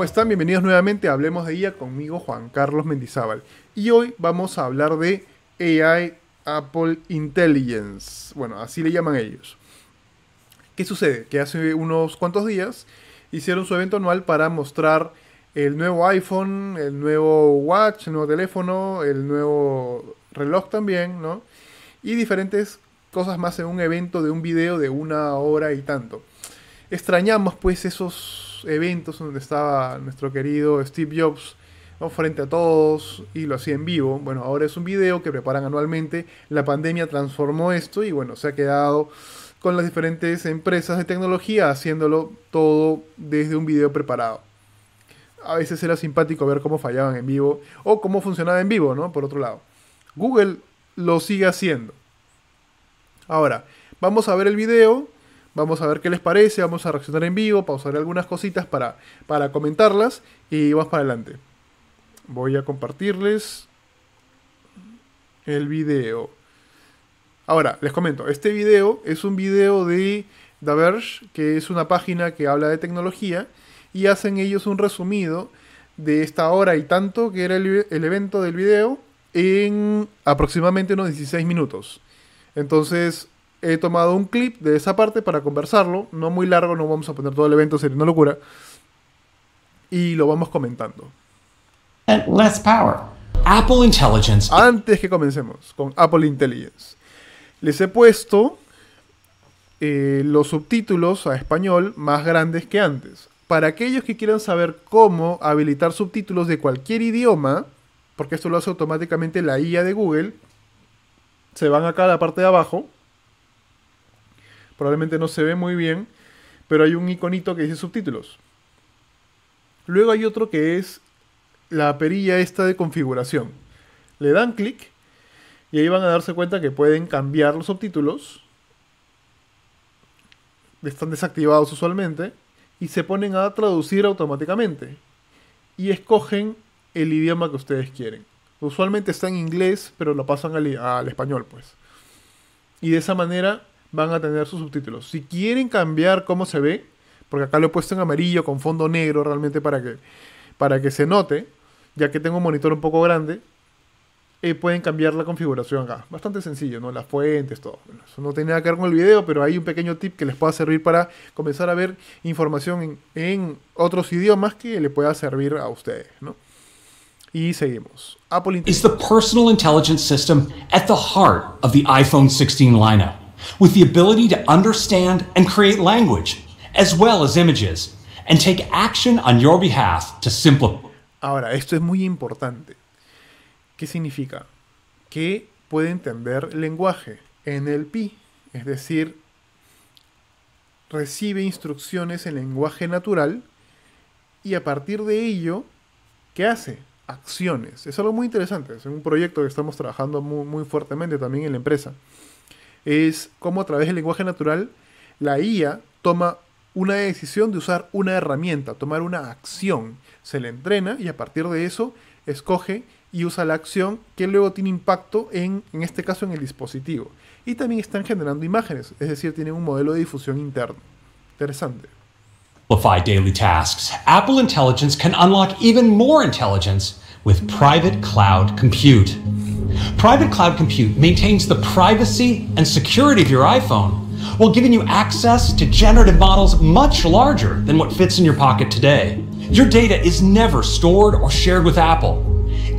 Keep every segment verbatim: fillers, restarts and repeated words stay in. ¿Cómo están? Bienvenidos nuevamente a Hablemos de I A, conmigo Juan Carlos Mendizábal. Y hoy vamos a hablar de A I Apple Intelligence. Bueno, así le llaman ellos. ¿Qué sucede? Que hace unos cuantos días hicieron su evento anual para mostrar el nuevo iPhone, el nuevo Watch, el nuevo teléfono, el nuevo reloj también, ¿no? Y diferentes cosas más en un evento de un video de una hora y tanto. Extrañamos pues esos eventos donde estaba nuestro querido Steve Jobs, ¿no?, frente a todos y lo hacía en vivo. Bueno, ahora es un video que preparan anualmente. La pandemia transformó esto y bueno, se ha quedado con las diferentes empresas de tecnología haciéndolo todo desde un video preparado. A veces era simpático ver cómo fallaban en vivo o cómo funcionaba en vivo, ¿no? Por otro lado, Google lo sigue haciendo. Ahora, vamos a ver el video. Vamos a ver qué les parece, vamos a reaccionar en vivo, pausaré algunas cositas para, para comentarlas y vamos para adelante. Voy a compartirles el video. Ahora, les comento, este video es un video de The Verge, que es una página que habla de tecnología, y hacen ellos un resumido de esta hora y tanto que era el, el evento del video en aproximadamente unos dieciséis minutos. Entonces, he tomado un clip de esa parte para conversarlo, no muy largo, no vamos a poner todo el evento, sería una locura, y lo vamos comentando. Less power. Apple Intelligence. Antes que comencemos con Apple Intelligence, les he puesto eh, los subtítulos a español más grandes que antes. Para aquellos que quieran saber cómo habilitar subtítulos de cualquier idioma, porque esto lo hace automáticamente la I A de Google, se van acá a la parte de abajo. Probablemente no se ve muy bien, pero hay un iconito que dice subtítulos. Luego hay otro que es la perilla esta de configuración. Le dan clic y ahí van a darse cuenta que pueden cambiar los subtítulos. Están desactivados usualmente y se ponen a traducir automáticamente. Y escogen el idioma que ustedes quieren. Usualmente está en inglés, pero lo pasan al, al español, pues. Y de esa manera van a tener sus subtítulos. Si quieren cambiar cómo se ve, porque acá lo he puesto en amarillo con fondo negro realmente para que, para que se note, ya que tengo un monitor un poco grande, eh, pueden cambiar la configuración acá. Bastante sencillo, ¿no? Las fuentes, todo. Bueno, eso no tiene nada que ver con el video, pero hay un pequeño tip que les pueda servir para comenzar a ver información en, en otros idiomas que le pueda servir a ustedes, ¿no? Y seguimos. Apple Intelligence. Es el personal intelligence system at the heart of the iPhone sixteen lineup, with the ability to understand and create language, as well as images, and take action on your behalf to simplify. Ahora, esto es muy importante. ¿Qué significa? Que puede entender lenguaje, N L P, es decir, recibe instrucciones en lenguaje natural y a partir de ello, ¿qué hace? Acciones. Es algo muy interesante, es un proyecto que estamos trabajando muy, muy fuertemente también en la empresa. Es como a través del lenguaje natural la I A toma una decisión de usar una herramienta, tomar una acción. Se le entrena y a partir de eso escoge y usa la acción que luego tiene impacto en, en este caso en el dispositivo. Y también están generando imágenes, es decir, tienen un modelo de difusión interno. Interesante. Simplify daily tasks. Apple Intelligence can unlock even more intelligence with private cloud compute. Private cloud compute maintains the privacy and security of your iPhone while giving you access to generative models much larger than what fits in your pocket today. Your data is never stored or shared with Apple.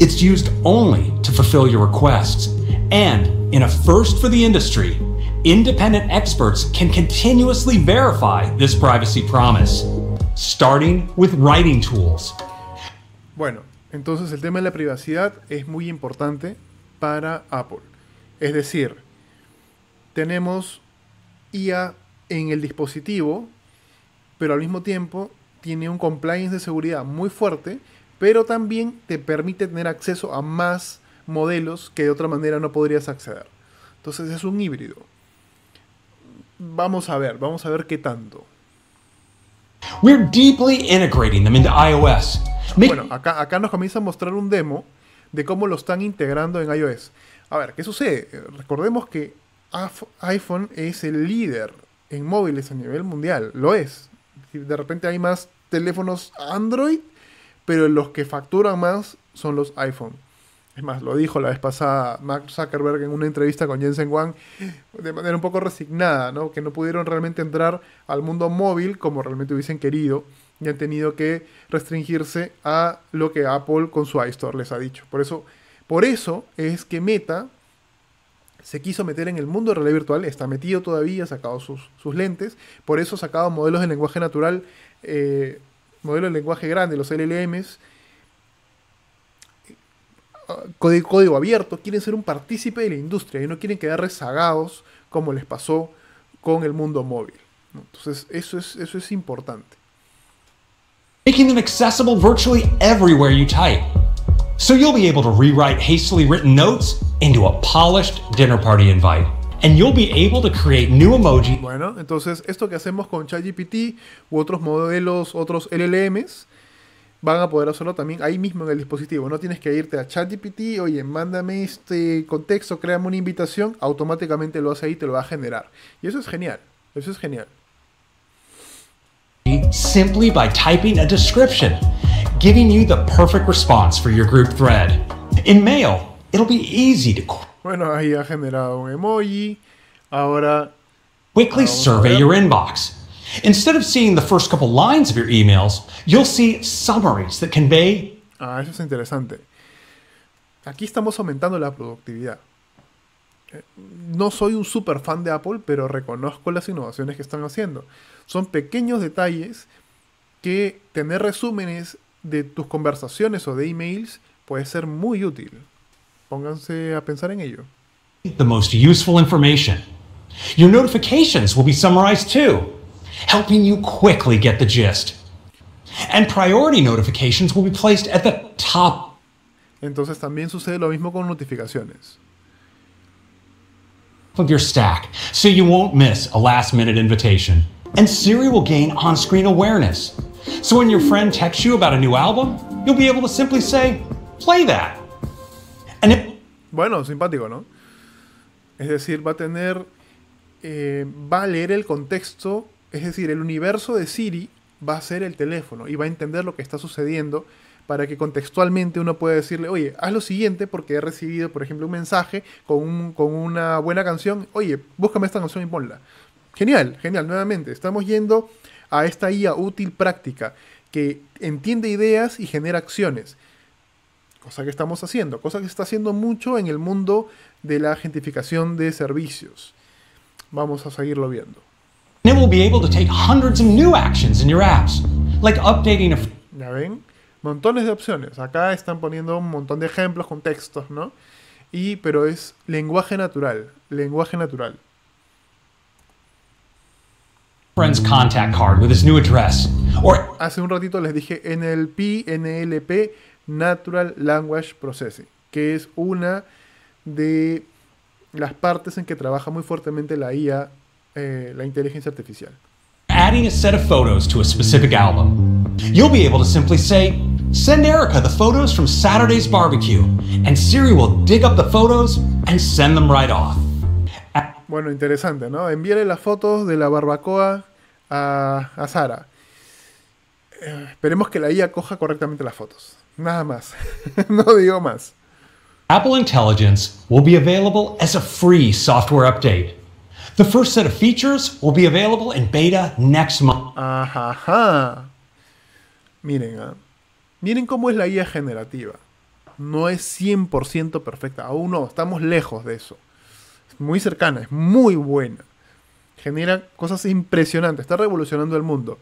It's used only to fulfill your requests. And in a first for the industry, independent experts can continuously verify this privacy promise, starting with writing tools. Bueno, entonces el tema de la privacidad es muy importante para Apple. Es decir, tenemos I A en el dispositivo, pero al mismo tiempo tiene un compliance de seguridad muy fuerte, pero también te permite tener acceso a más modelos que de otra manera no podrías acceder. Entonces es un híbrido. Vamos a ver, vamos a ver qué tanto. We're deeply integrating them into iOS. Bueno, acá, acá nos comienza a mostrar un demo de cómo lo están integrando en iOS. A ver, ¿qué sucede? Recordemos que iPhone es el líder en móviles a nivel mundial. Lo es. De repente hay más teléfonos Android, pero los que facturan más son los iPhone. Es más, lo dijo la vez pasada Mark Zuckerberg en una entrevista con Jensen Wang de manera un poco resignada, ¿no? Que no pudieron realmente entrar al mundo móvil como realmente hubiesen querido y han tenido que restringirse a lo que Apple con su iStore les ha dicho. Por eso, por eso es que Meta se quiso meter en el mundo de realidad virtual, está metido todavía, ha sacado sus, sus lentes, por eso ha sacado modelos de lenguaje natural, eh, modelos de lenguaje grande, los L L Ms, Código, código abierto, quieren ser un partícipe de la industria y no quieren quedar rezagados como les pasó con el mundo móvil, ¿no? Entonces eso es, eso es importante. Making them accessible virtually everywhere you type, so you'll be able to rewrite hastily written notes into a polished dinner party invite, and you'll be able to create new emoji. Bueno, entonces esto que hacemos con ChatGPT u otros modelos, otros L L Ms, van a poder hacerlo también ahí mismo en el dispositivo. No tienes que irte a ChatGPT, oye, mándame este contexto, créame una invitación, automáticamente lo hace ahí, te lo va a generar. Y eso es genial, eso es genial. Simply by typing a description, giving you the perfect response for your group thread. In Mail, it'll be easy to... Bueno, ahí ha generado un emoji, ahora... Quickly survey your inbox. Instead of seeing the first couple lines of your emails, you'll see summaries that convey... Ah, eso es interesante. Aquí estamos aumentando la productividad. No soy un super fan de Apple, pero reconozco las innovaciones que están haciendo. Son pequeños detalles que tener resúmenes de tus conversaciones o de emails puede ser muy útil. Pónganse a pensar en ello. The most useful information. Your notifications will be summarized too, helping you quickly get the gist. And priority notifications will be placed at the top. Entonces también sucede lo mismo con notificaciones. Of your stack, so you won't miss a last-minute invitation. And Siri will gain on-screen awareness. So when your friend texts you about a new album, you'll be able to simply say, "Play that." And it... Bueno, simpático, ¿no? Es decir, va a tener, eh, va a leer el contexto. Es decir, el universo de Siri va a ser el teléfono y va a entender lo que está sucediendo para que contextualmente uno pueda decirle, oye, haz lo siguiente porque he recibido, por ejemplo, un mensaje con, un, con una buena canción. Oye, búscame esta canción y ponla. Genial, genial. Nuevamente, estamos yendo a esta I A útil práctica que entiende ideas y genera acciones. Cosa que estamos haciendo, cosa que se está haciendo mucho en el mundo de la gentificación de servicios. Vamos a seguirlo viendo. And it will be able to take hundreds of new actions in your apps, like updating a... ¿Ya ven? Montones de opciones. Acá están poniendo un montón de ejemplos, contextos, ¿no? Y, pero es lenguaje natural, lenguaje natural. Friend's contact card with his new address. Or... Hace un ratito les dije N L P, N L P, Natural Language Processing, que es una de las partes en que trabaja muy fuertemente la I A. Eh, la inteligencia artificial. Adding a set of photos to a specific album. You'll be able to simply say, send Erica the photos from Saturday's barbecue, and Siri will dig up the photos and send them right off. Bueno, interesante, ¿no? Envíale las fotos de la barbacoa a, a Sara. Eh, esperemos que la I A coja correctamente las fotos. Nada más. No digo más. Apple Intelligence will be available as a free software update. The first set of features will be available in beta next month. Ajá, ajá. Miren, ¿eh? Miren cómo es la I A generativa. No es cien por ciento perfecta. Aún no, estamos lejos de eso. Es muy cercana, es muy buena. Genera cosas impresionantes, está revolucionando el mundo.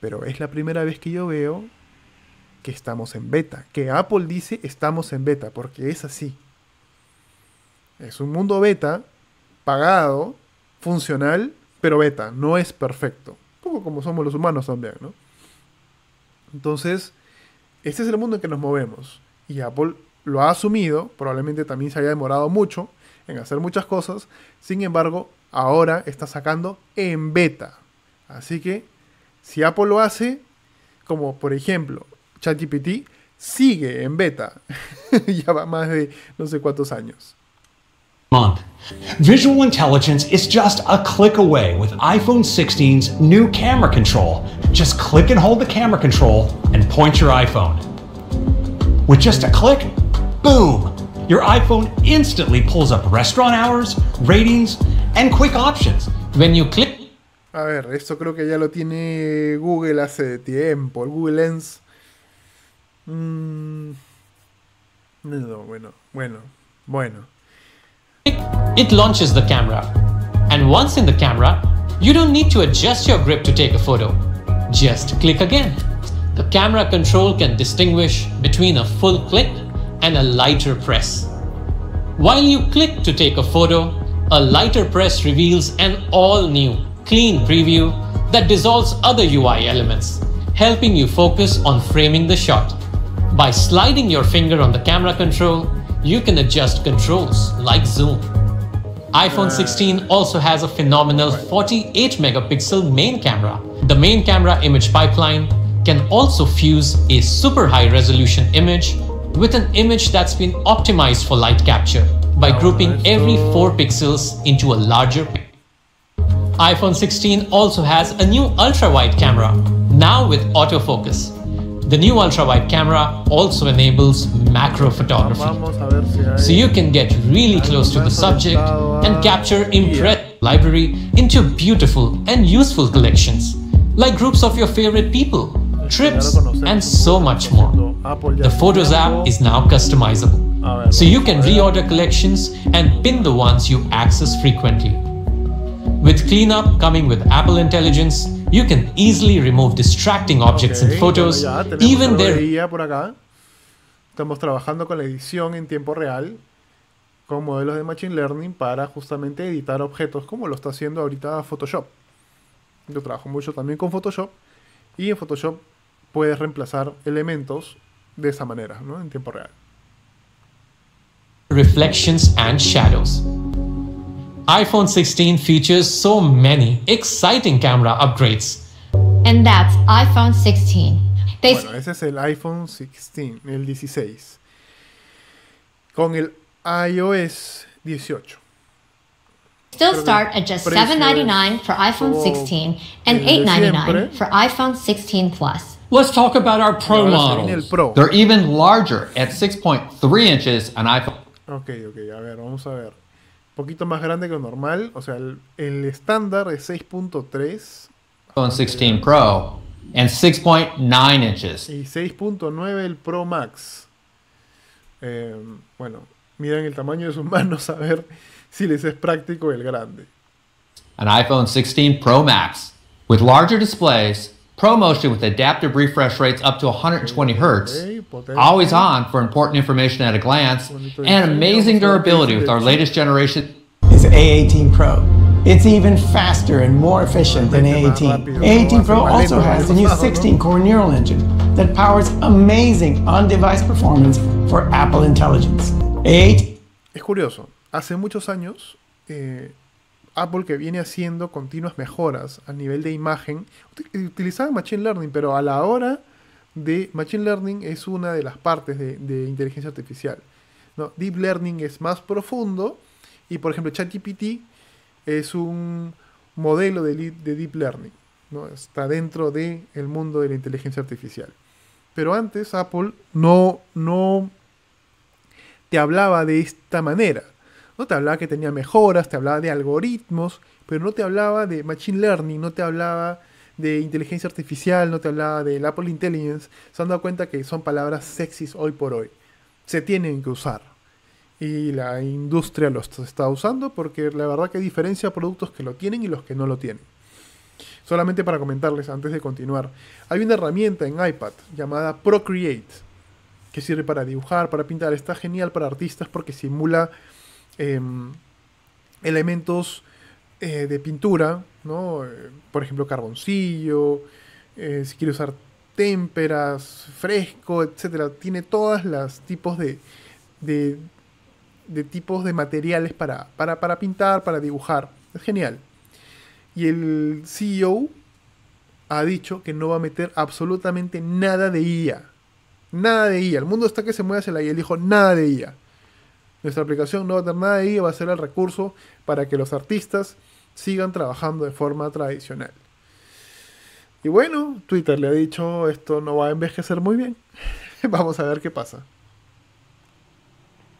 Pero es la primera vez que yo veo que estamos en beta. Que Apple dice estamos en beta, porque es así. Es un mundo beta, pagado, funcional, pero beta, no es perfecto. Un poco como somos los humanos también, ¿no? Entonces, este es el mundo en que nos movemos. Y Apple lo ha asumido, probablemente también se haya demorado mucho en hacer muchas cosas. Sin embargo, ahora está sacando en beta. Así que, si Apple lo hace, como por ejemplo, ChatGPT, sigue en beta. Ya va más de no sé cuántos años. Month. Visual intelligence is just a click away with iPhone sixteen's new camera control Just click and hold the camera control and point your iPhone. With just a click, boom! Your iPhone instantly pulls up restaurant hours, ratings, and quick options. When you click... A ver, esto creo que ya lo tiene Google hace tiempo, el Google Lens. Mm. No, bueno, bueno, bueno. It launches the camera. And once in the camera, you don't need to adjust your grip to take a photo. Just click again. The camera control can distinguish between a full click and a lighter press. While you click to take a photo, a lighter press reveals an all-new, clean preview that dissolves other U I elements, helping you focus on framing the shot. By sliding your finger on the camera control, you can adjust controls like zoom. iPhone sixteen also has a phenomenal forty-eight megapixel main camera. The main camera image pipeline can also fuse a super high resolution image with an image that's been optimized for light capture by grouping every four pixels into a larger pixel. iPhone sixteen also has a new ultra-wide camera, now with autofocus. The new ultra-wide camera also enables macro photography, so you can get really close to the subject and capture impressive library into beautiful and useful collections, like groups of your favorite people, trips, and so much more. The Photos app is now customizable, so you can reorder collections and pin the ones you access frequently. With Cleanup coming with Apple Intelligence, you can easily remove distracting objects okay, in photos, bueno, even their... Por acá. Estamos trabajando con la edición en tiempo real con modelos de Machine Learning para justamente editar objetos, como lo está haciendo ahorita Photoshop. Yo trabajo mucho también con Photoshop, y en Photoshop puedes reemplazar elementos de esa manera, ¿no? En tiempo real. Reflections and shadows. iPhone sixteen features so many exciting camera upgrades. And that's iPhone sixteen. They... Bueno, ese es el iPhone sixteen, el dieciséis. Con el iOS dieciocho. Still start at just seven ninety-nine for iPhone sixteen and eight ninety-nine for iPhone sixteen Plus. Let's talk about our Pro models. Pro. They're even larger at six point three inches on iPhone. Ok, ok, a ver, vamos a ver. Poquito más grande que lo normal, o sea, el, el estándar es seis punto tres. iPhone sixteen Pro and six point nine inches. Y seis punto nueve el Pro Max. Eh, bueno, miren el tamaño de sus manos a ver si les es práctico el grande. An iPhone sixteen Pro Max with larger displays, ProMotion with adaptive refresh rates up to one hundred twenty hertz, always on for important information at a glance, and amazing durability with our latest generation. It's A eighteen Pro. It's even faster and more efficient than A eighteen. A eighteen Pro also has the new sixteen core neural engine that powers amazing on-device performance for Apple Intelligence. A eight... Es curioso, hace muchos años... Eh... Apple, que viene haciendo continuas mejoras a nivel de imagen, utilizaba Machine Learning, pero a la hora de Machine Learning es una de las partes de, de inteligencia artificial, ¿no? Deep Learning es más profundo y, por ejemplo, ChatGPT es un modelo de, de Deep Learning, ¿no? Está dentro del de mundo de la inteligencia artificial. Pero antes Apple no, no te hablaba de esta manera. No te hablaba que tenía mejoras, te hablaba de algoritmos, pero no te hablaba de Machine Learning, no te hablaba de inteligencia artificial, no te hablaba del Apple Intelligence. Se han dado cuenta que son palabras sexys hoy por hoy. Se tienen que usar. Y la industria los está usando porque la verdad que diferencia productos que lo tienen y los que no lo tienen. Solamente para comentarles antes de continuar. Hay una herramienta en iPad llamada Procreate, que sirve para dibujar, para pintar. Está genial para artistas porque simula... Eh, elementos eh, de pintura, ¿no? Eh, por ejemplo, carboncillo, eh, si quiere usar témperas, fresco, etcétera. Tiene todas las tipos de, de, de tipos de materiales para, para, para pintar, para dibujar. Es genial. Y el C E O ha dicho que no va a meter absolutamente nada de I A. Nada de I A. El mundo está que se mueve hacia la I A. Él dijo nada de I A. Nuestra aplicación no va a tener nada de I A, va a ser el recurso para que los artistas sigan trabajando de forma tradicional. Y bueno, Twitter le ha dicho, esto no va a envejecer muy bien. Vamos a ver qué pasa.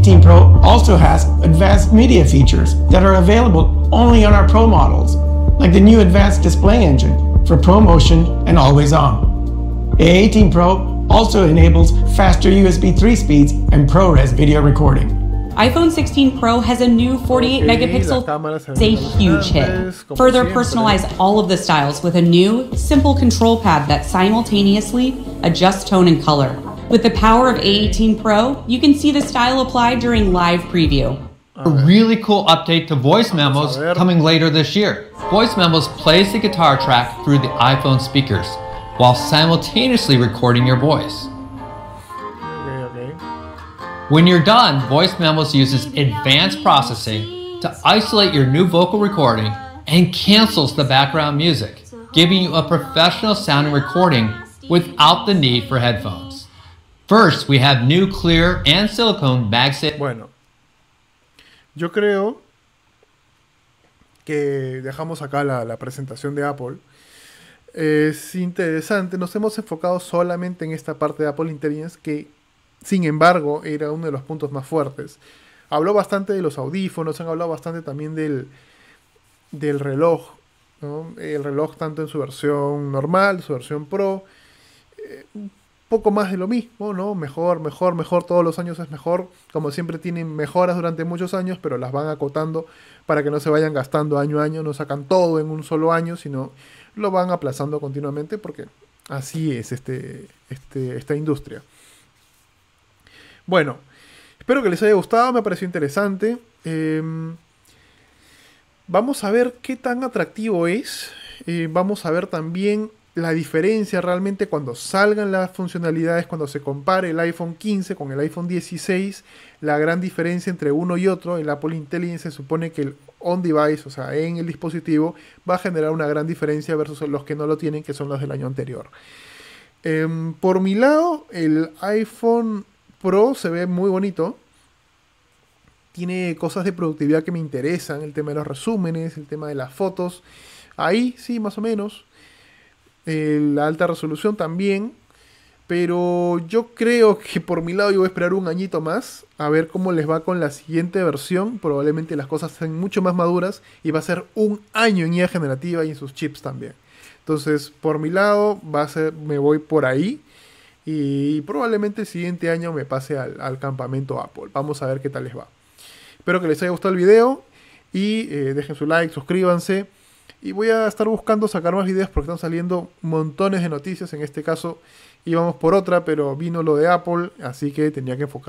eighteen Pro also has advanced media features that are available only on our Pro models, like the new advanced display engine for ProMotion and Always On. A eighteen Pro also enables faster U S B three speeds and ProRes video recording. iPhone sixteen Pro has a new forty-eight megapixel, it's a huge hit. Further personalize all of the styles with a new, simple control pad that simultaneously adjusts tone and color. With the power of A eighteen Pro, you can see the style applied during live preview. A really cool update to Voice Memos coming later this year. Voice Memos plays the guitar track through the iPhone speakers, while simultaneously recording your voice. When you're done, Voice Memos uses advanced processing to isolate your new vocal recording and cancels the background music, giving you a professional sounding recording without the need for headphones. First, we have new clear and silicone MagSafe. Bueno, yo creo que dejamos acá la, la presentación de Apple. Es interesante, nos hemos enfocado solamente en esta parte de Apple Intelligence que, sin embargo, era uno de los puntos más fuertes. Habló bastante de los audífonos, han hablado bastante también del, del reloj, ¿no? El reloj tanto en su versión normal, su versión Pro. Eh, un poco más de lo mismo, ¿no? Mejor, mejor, mejor, todos los años es mejor. Como siempre tienen mejoras durante muchos años, pero las van acotando para que no se vayan gastando año a año. No sacan todo en un solo año, sino lo van aplazando continuamente porque así es este, este, esta industria. Bueno, espero que les haya gustado, me pareció interesante. Eh, vamos a ver qué tan atractivo es. Eh, vamos a ver también la diferencia realmente cuando salgan las funcionalidades, cuando se compare el iPhone quince con el iPhone dieciséis, la gran diferencia entre uno y otro. El Apple Intelligence se supone que el on-device, o sea, en el dispositivo, va a generar una gran diferencia versus los que no lo tienen, que son los del año anterior. Eh, por mi lado, el iPhone Pro se ve muy bonito, tiene cosas de productividad que me interesan, el tema de los resúmenes, el tema de las fotos, ahí sí, más o menos, eh, la alta resolución también, pero yo creo que por mi lado yo voy a esperar un añito más, a ver cómo les va con la siguiente versión, probablemente las cosas sean mucho más maduras, y va a ser un año en I A generativa y en sus chips también, entonces por mi lado va a ser, me voy por ahí, y probablemente el siguiente año me pase al, al campamento Apple. Vamos a ver qué tal les va. Espero que les haya gustado el video. Y eh, dejen su like, suscríbanse. Y voy a estar buscando sacar más videos porque están saliendo montones de noticias en este caso. Íbamos por otra, pero vino lo de Apple. Así que tenía que enfocarme.